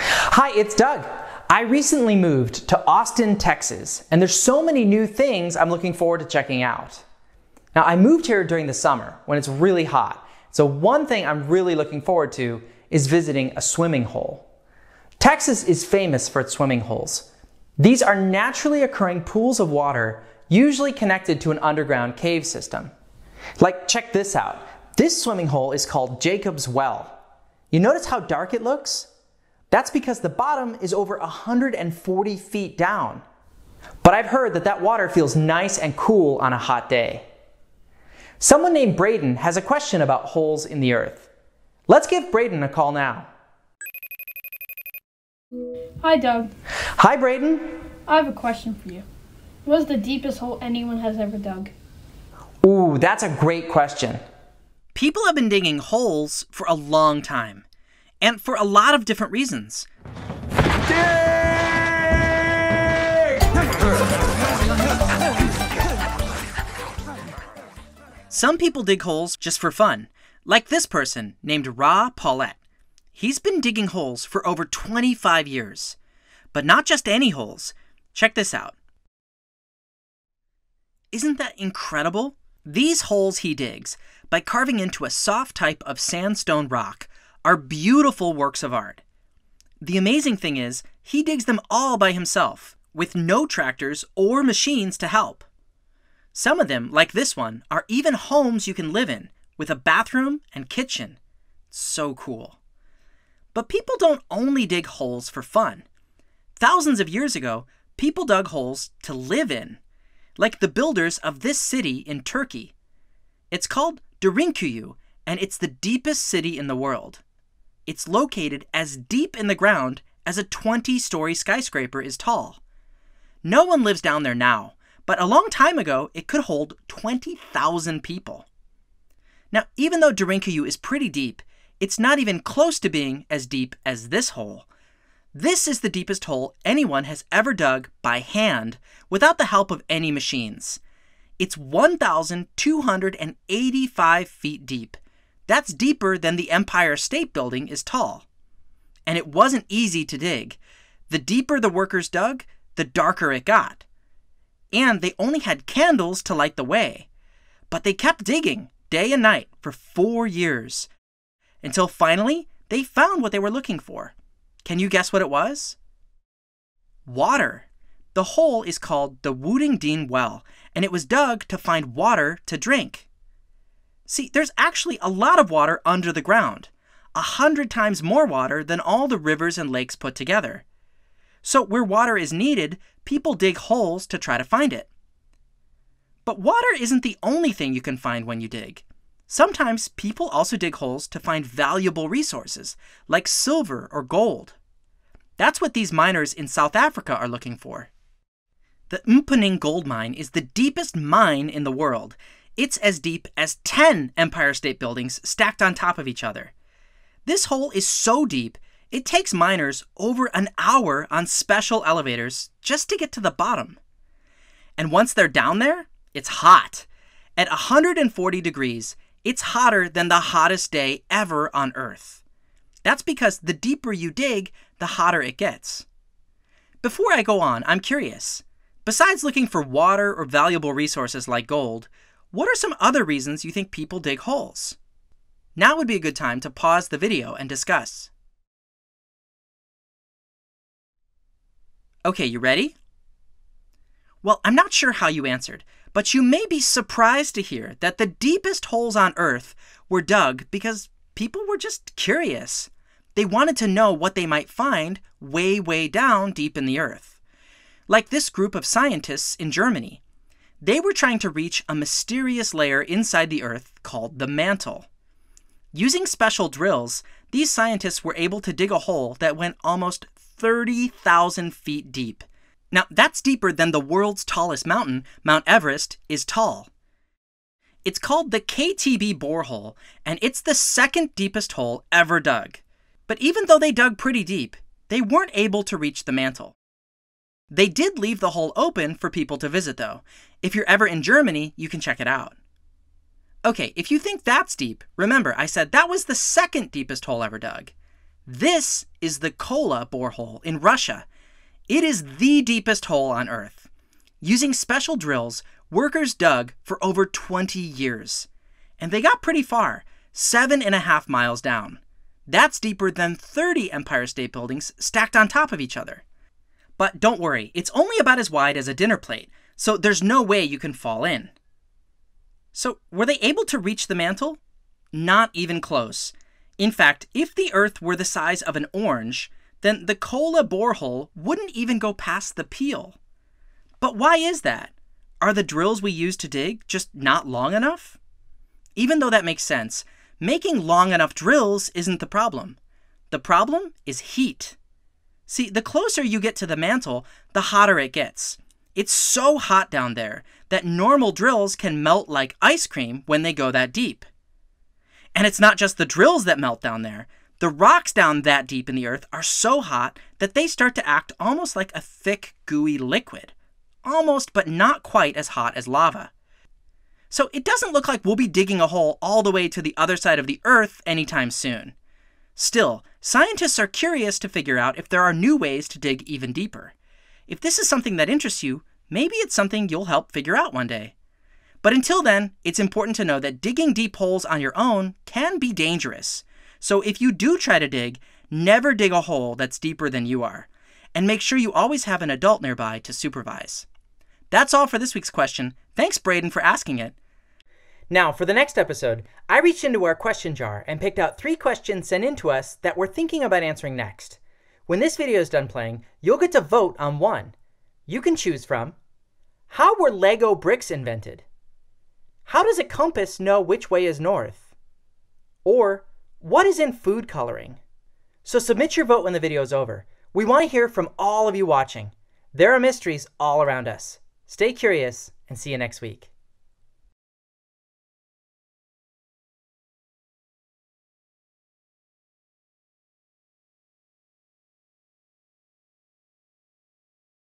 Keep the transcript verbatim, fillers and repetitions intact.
Hi, it's Doug. I recently moved to Austin, Texas, and there's so many new things I'm looking forward to checking out. Now, I moved here during the summer when it's really hot, so one thing I'm really looking forward to is visiting a swimming hole. Texas is famous for its swimming holes. These are naturally occurring pools of water, usually connected to an underground cave system. Like, check this out. This swimming hole is called Jacob's Well. You notice how dark it looks? That's because the bottom is over one hundred forty feet down. But I've heard that that water feels nice and cool on a hot day. Someone named Braden has a question about holes in the earth. Let's give Braden a call now. Hi, Doug. Hi, Braden. I have a question for you. What is the deepest hole anyone has ever dug? Ooh, that's a great question. People have been digging holes for a long time, and for a lot of different reasons. Some people dig holes just for fun, like this person named Ra Paulette. He's been digging holes for over twenty-five years, but not just any holes. Check this out. Isn't that incredible? These holes he digs, by carving into a soft type of sandstone rock, are beautiful works of art. The amazing thing is, he digs them all by himself, with no tractors or machines to help. Some of them, like this one, are even homes you can live in, with a bathroom and kitchen. So cool. But people don't only dig holes for fun. Thousands of years ago, people dug holes to live in, like the builders of this city in Turkey. It's called Derinkuyu, and it's the deepest city in the world. It's located as deep in the ground as a twenty-story skyscraper is tall. No one lives down there now, but a long time ago, it could hold twenty thousand people. Now, even though Derinkuyu is pretty deep, it's not even close to being as deep as this hole. This is the deepest hole anyone has ever dug by hand without the help of any machines. It's one thousand two hundred eighty-five feet deep. That's deeper than the Empire State Building is tall. And it wasn't easy to dig. The deeper the workers dug, the darker it got. And they only had candles to light the way. But they kept digging day and night for four years, until finally they found what they were looking for. Can you guess what it was? Water. The hole is called the Woodingdean Well, and it was dug to find water to drink. See, there's actually a lot of water under the ground, a hundred times more water than all the rivers and lakes put together. So where water is needed, people dig holes to try to find it. But water isn't the only thing you can find when you dig. Sometimes people also dig holes to find valuable resources, like silver or gold. That's what these miners in South Africa are looking for. The Mponeng Gold Mine is the deepest mine in the world. It's as deep as ten Empire State Buildings stacked on top of each other. This hole is so deep, it takes miners over an hour on special elevators just to get to the bottom. And once they're down there, it's hot. At one hundred forty degrees, it's hotter than the hottest day ever on Earth. That's because the deeper you dig, the hotter it gets. Before I go on, I'm curious. Besides looking for water or valuable resources like gold, what are some other reasons you think people dig holes? Now would be a good time to pause the video and discuss. Okay, you ready? Well, I'm not sure how you answered, but you may be surprised to hear that the deepest holes on Earth were dug because people were just curious. They wanted to know what they might find way, way down deep in the Earth. Like this group of scientists in Germany. They were trying to reach a mysterious layer inside the Earth called the mantle. Using special drills, these scientists were able to dig a hole that went almost thirty thousand feet deep. Now, that's deeper than the world's tallest mountain, Mount Everest, is tall. It's called the K T B borehole, and it's the second deepest hole ever dug. But even though they dug pretty deep, they weren't able to reach the mantle. They did leave the hole open for people to visit, though. If you're ever in Germany, you can check it out. Okay, if you think that's deep, remember I said that was the second deepest hole ever dug. This is the Kola borehole in Russia. It is the deepest hole on Earth. Using special drills, workers dug for over twenty years. And they got pretty far, seven and a half miles down. That's deeper than thirty Empire State Buildings stacked on top of each other. But don't worry, it's only about as wide as a dinner plate, so there's no way you can fall in. So, were they able to reach the mantle? Not even close. In fact, if the Earth were the size of an orange, then the Kola borehole wouldn't even go past the peel. But why is that? Are the drills we use to dig just not long enough? Even though that makes sense, making long enough drills isn't the problem. The problem is heat. See, the closer you get to the mantle, the hotter it gets. It's so hot down there that normal drills can melt like ice cream when they go that deep. And it's not just the drills that melt down there. The rocks down that deep in the earth are so hot that they start to act almost like a thick, gooey liquid. Almost, but not quite as hot as lava. So it doesn't look like we'll be digging a hole all the way to the other side of the earth anytime soon. Still, scientists are curious to figure out if there are new ways to dig even deeper. If this is something that interests you, maybe it's something you'll help figure out one day. But until then, it's important to know that digging deep holes on your own can be dangerous. So if you do try to dig, never dig a hole that's deeper than you are. And make sure you always have an adult nearby to supervise. That's all for this week's question. Thanks, Braden, for asking it. Now, for the next episode, I reached into our question jar and picked out three questions sent in to us that we're thinking about answering next. When this video is done playing, you'll get to vote on one. You can choose from: how were Lego bricks invented? How does a compass know which way is north? Or, what is in food coloring? So submit your vote when the video is over. We want to hear from all of you watching. There are mysteries all around us. Stay curious, and see you next week.